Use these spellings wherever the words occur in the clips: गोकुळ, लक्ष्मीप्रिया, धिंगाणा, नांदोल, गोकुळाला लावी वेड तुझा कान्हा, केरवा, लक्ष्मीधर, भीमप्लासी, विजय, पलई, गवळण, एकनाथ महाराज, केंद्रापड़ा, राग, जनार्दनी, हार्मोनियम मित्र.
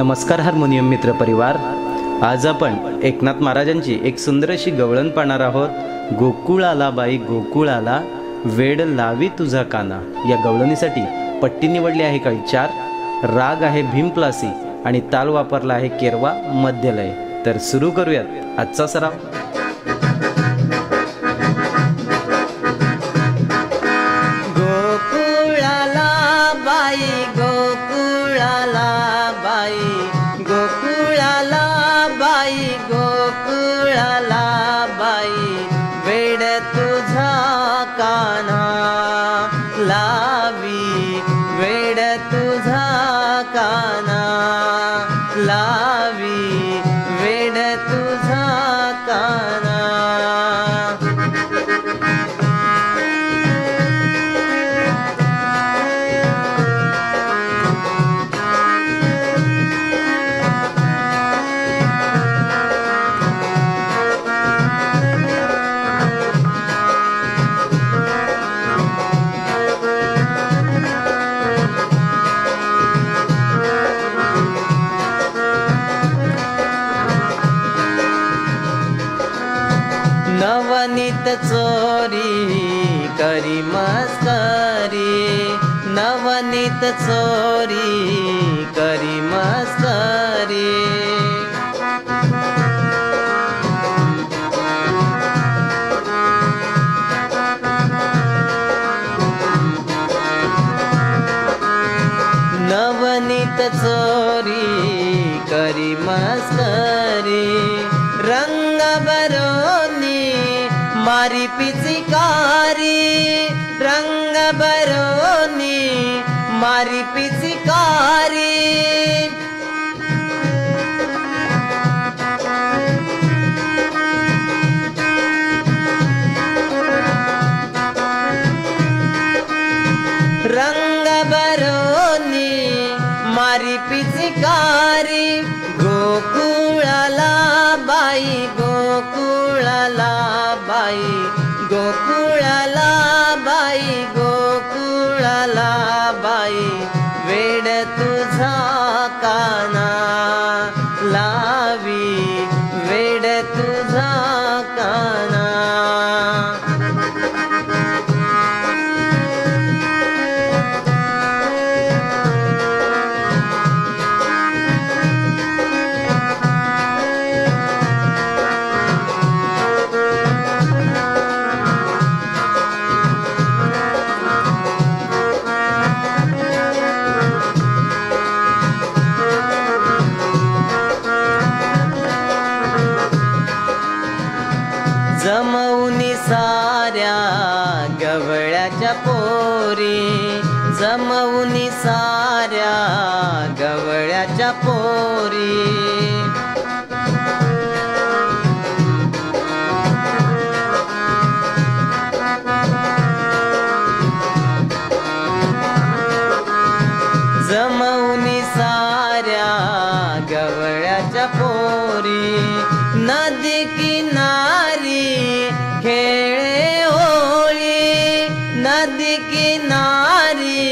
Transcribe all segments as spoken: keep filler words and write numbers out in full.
नमस्कार हार्मोनियम मित्र परिवार, आज आपण एकनाथ महाराजांची एक सुंदर अशी गवळण पाहणार आहोत। गोकुळाला बाई गोकुळाला वेड लावी तुझा कान्हा या गवळणीसाठी पट्टी निवडली आहे काही चार। राग आहे भीमप्लासी आणि ताल वापरला आहे केरवा मध्यलय। तर सुरू करूयात आजचा सराव। नवनीत चोरी करी मस्करी, नवनीत चोरी करी मस्करी, नवनीत चोरी करी मस्करी, रंग बरोनी मारी पिचकारी, रंग बरोनी मारी पिचकारी, रंग बरोनी मारी पिचकारी। गोकुळाला बाई गोकुळाला बाई गोकुळाला बाई गोकुळाला बाई वेड तुझा कान्हा लावी वेड तुझा कान्हा। जमवनी साऱ्या गवळ्याच्या पोरी, जमवनी साऱ्या गवळ्याच्या पोरी, जमवनी साऱ्या गवळ्याच्या पोरी, नदी किनारी खेळे होळी, नदी किनारी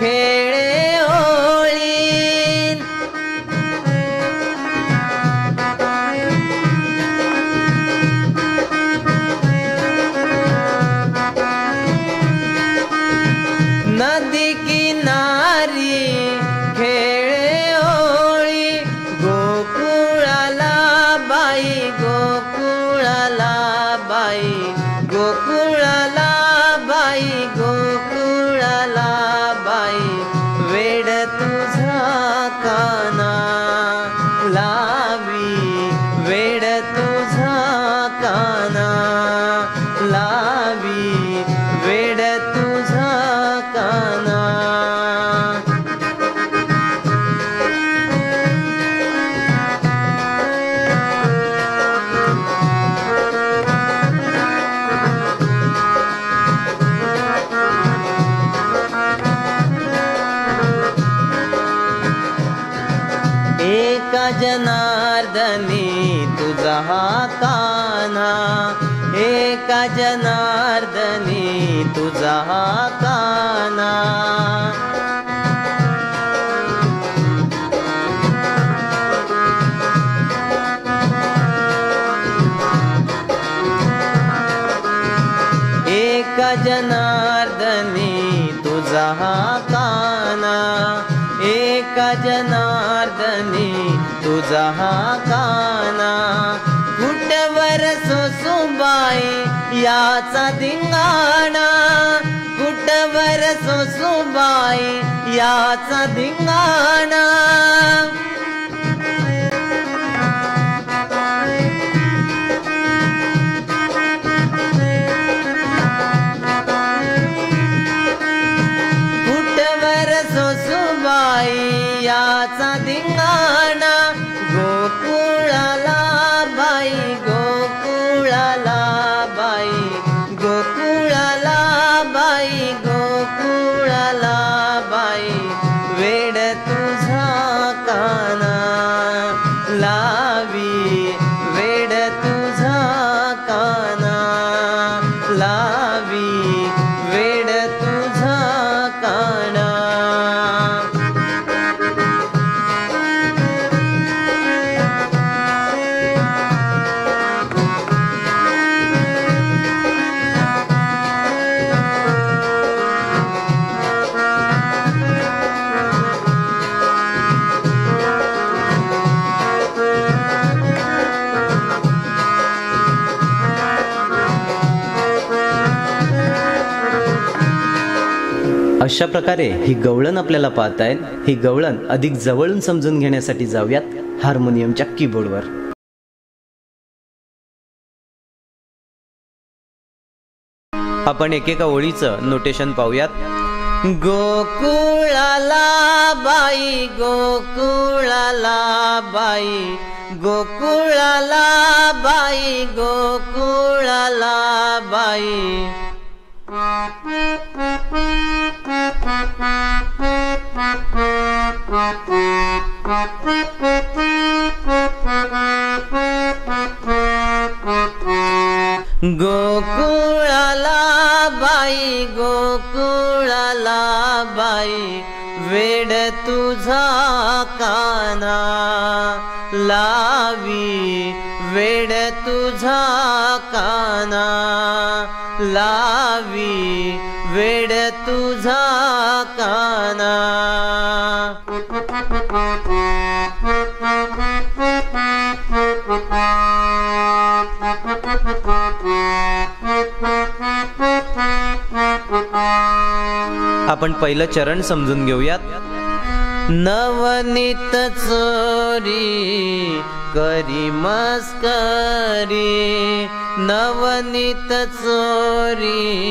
खेळे होळी, नदी किनारी खेळे होळी। गोकुळाला बाई गोकुळाला बाई गोकुळाला बाई गोकुळाला बाई वेड तुझा कान्हा लावी वेड तुझा कान्हा लावी वेड तुझा कान्हा। एका जनार्दनी तुझा हा कान्हा, एका जनार्दनी तुझा हा कान्हा, तुझा कान्हा, एका जनार्दनी तुझा कान्हा, कुठवर सोसूबाई याचा धिंगाणा, कुठवर सोसूबाई याचा धिंगाणा। धिंगाणा गोकुळाला बाई, गोकुळाला बाई, गोकुळाला बाई, गोकुळाला बाई, वेड तुझा कान्हा लावी वेड तुझा कान्हा लावी वेड तुझा कान्हा। अशा प्रकारे ही गवळण आपल्याला पाहता येईल। ही गवळण अधिक जवळून समजून घेण्यासाठी जाऊयात हार्मोनियमच्या कीबोर्डवर। आपण एकेका ओळीचं नोटेशन पाहूयात। गोकुळाला बाई, गोकुळाला बाई, गोकुळाला बाई, गोकुळाला बाई, गोकुळाला बाई, गोकुळाला बाई, वेड तुझा कान्हा लावी वेड तुझा कान्हा लावी वेड तुझा कान्हा। आपण पहिलं चरण समजून घेऊयात। नवनीत चोरी करी मस्करी, नवनीत चोरी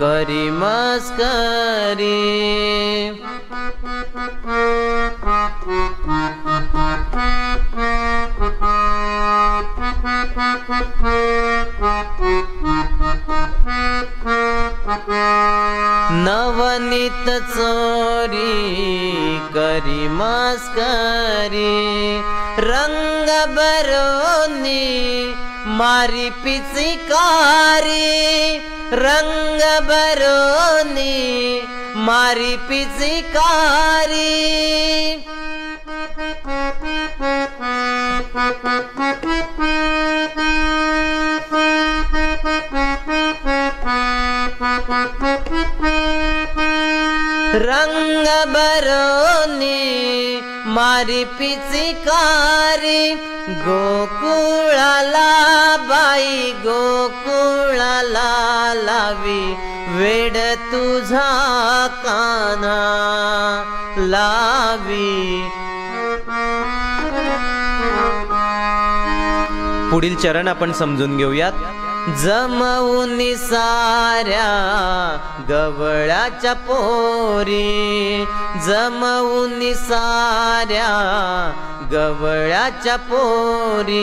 करी मस्करी, नवनीत चोरी करी मस्करी, रंग बरोनी मारी पिचकारी, रंग बरोनी मारी पिचकारी। रंग बरोनी मारी पिचकारी, गोकुळाला बाई, गोकुळाला लावी वेड तुझा कान्हा लावी। पुढील चरण आपण समजून घेऊयात। जमवुनी साऱ्या गवळाच्या पोरी, जमवुनी साऱ्या गवळाच्या पोरी,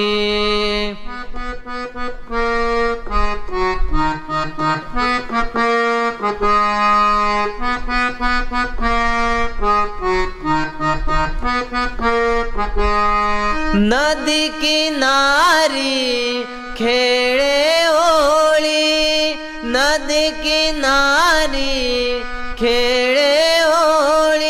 नदी किनारी खेळे ओळी, नदी किनारी खेळे ओळी,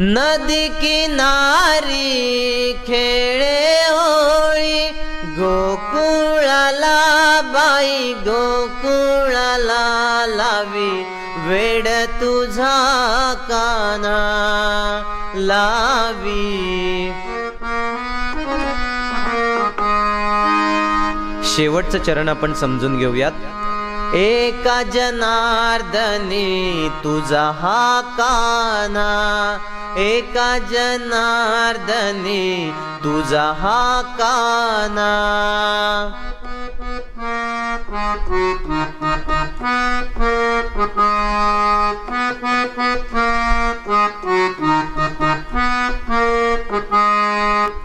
नदी किनारी खेळे होळी गोकुळाला बाई गोकुळाला लावी वेड तुझा कान्हा लावी। शेवटचं चरण आपण समजून घेऊयात। एका जनार्दनी तुझा हा कान्हा एका जनार्दनी तुझा हा कान्हा।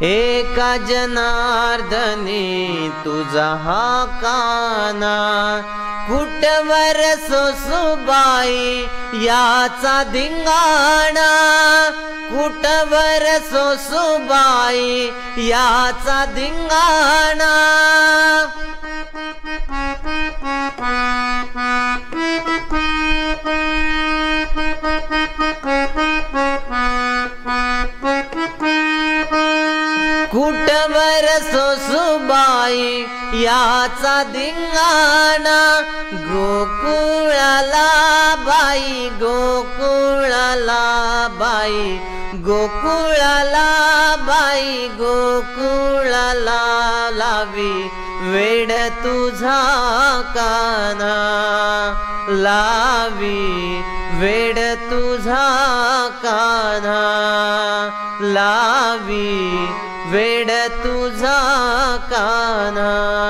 एका जनार्दनी तुझा हा कान्हा कुटवर सोसुबाई याचा धिंगाणा कुटवर सोसुबाई याचा धिंगाणा। कुटवर सोसुबाई याचा धिंगाणा गोकुळाला बाई गोकुळाला बाई गोकुळाला बाई गोकुळाला लावी वेड तुझा कान्हा लावी वेड तुझा कान्हा लावी वेड तुझा कान्हा।